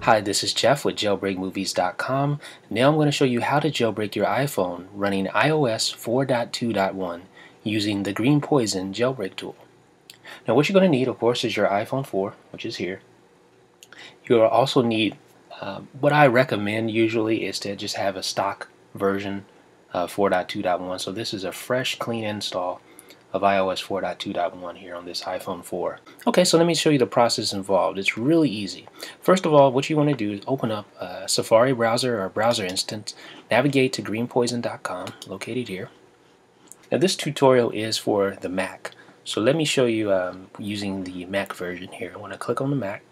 Hi, this is Jeff with JailbreakMovies.com. Now I'm going to show you how to jailbreak your iPhone running iOS 4.2.1 using the GreenPois0n jailbreak tool. Now what you're going to need, of course, is your iPhone 4, which is here. You'll also need, what I recommend usually is to just have a stock version of 4.2.1. So this is a fresh, clean install of iOS 4.2.1 here on this iPhone 4. Okay, so let me show you the process involved. It's really easy. First of all, what you want to do is open up a Safari browser or a browser instance, navigate to greenpois0n.com, located here. Now this tutorial is for the Mac, so let me show you using the Mac version here. I want to click on the Mac.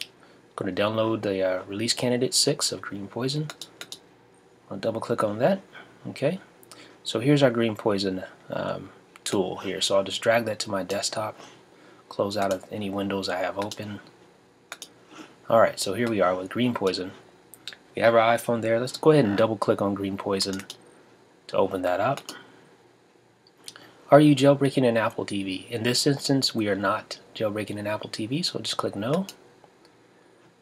I'm going to download the Release Candidate 6 of GreenPois0n. I'll double click on that. Okay. So here's our GreenPois0n tool here. So I'll just drag that to my desktop, close out of any windows I have open. Alright, so here we are with GreenPois0n. We have our iPhone there. Let's go ahead and double click on GreenPois0n to open that up. Are you jailbreaking an Apple TV? In this instance, we are not jailbreaking an Apple TV, so just click no.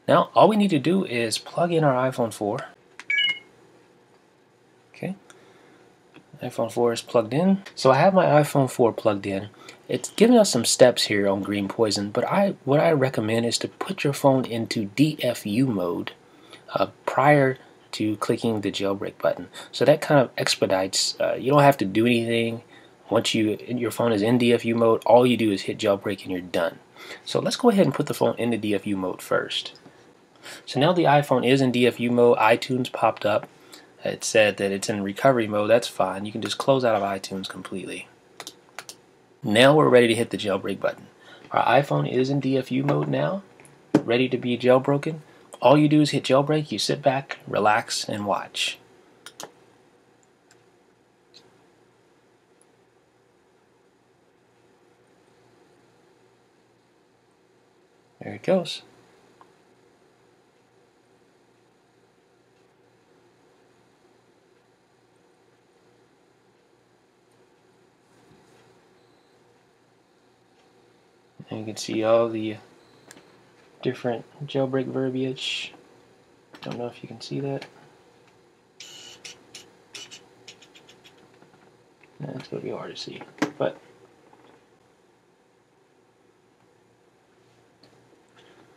Now all we need to do is plug in our iPhone 4. Okay. iPhone 4 is plugged in. So I have my iPhone 4 plugged in. It's giving us some steps here on GreenPois0n, but what I recommend is to put your phone into DFU mode prior to clicking the jailbreak button. So that kind of expedites. You don't have to do anything. Once your phone is in DFU mode, all you do is hit jailbreak and you're done. So let's go ahead and put the phone into DFU mode first. So now the iPhone is in DFU mode. iTunes popped up. It said that it's in recovery mode. That's fine. You can just close out of iTunes completely. Now we're ready to hit the jailbreak button. Our iPhone is in DFU mode now, ready to be jailbroken. All you do is hit jailbreak. You sit back, relax, and watch. There it goes. And you can see all the different jailbreak verbiage. Don't know if you can see that. It's going to be hard to see, but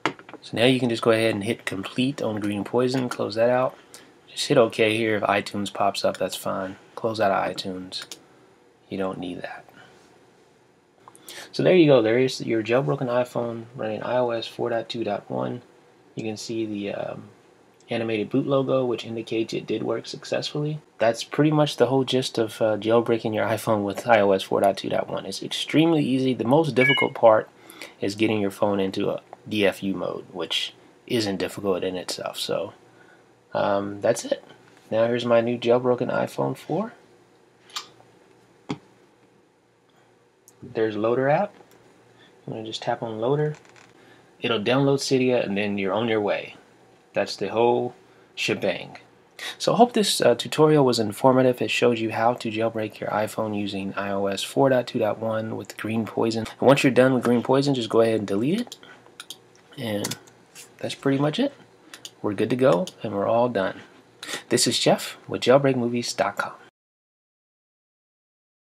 so now you can just go ahead and hit complete on GreenPois0n. Close that out. Just hit OK here. If iTunes pops up, that's fine. Close out of iTunes. You don't need that. So there you go. There is your jailbroken iPhone running iOS 4.2.1. You can see the animated boot logo, which indicates it did work successfully. That's pretty much the whole gist of jailbreaking your iPhone with iOS 4.2.1. It's extremely easy. The most difficult part is getting your phone into a DFU mode, which isn't difficult in itself. So that's it. Now here's my new jailbroken iPhone 4. There's Loader app. I'm going to just tap on Loader. It'll download Cydia and then you're on your way. That's the whole shebang. So I hope this tutorial was informative. It showed you how to jailbreak your iPhone using iOS 4.2.1 with GreenPois0n. And once you're done with GreenPois0n, just go ahead and delete it. And that's pretty much it. We're good to go and we're all done. This is Jeff with JailbreakMovies.com.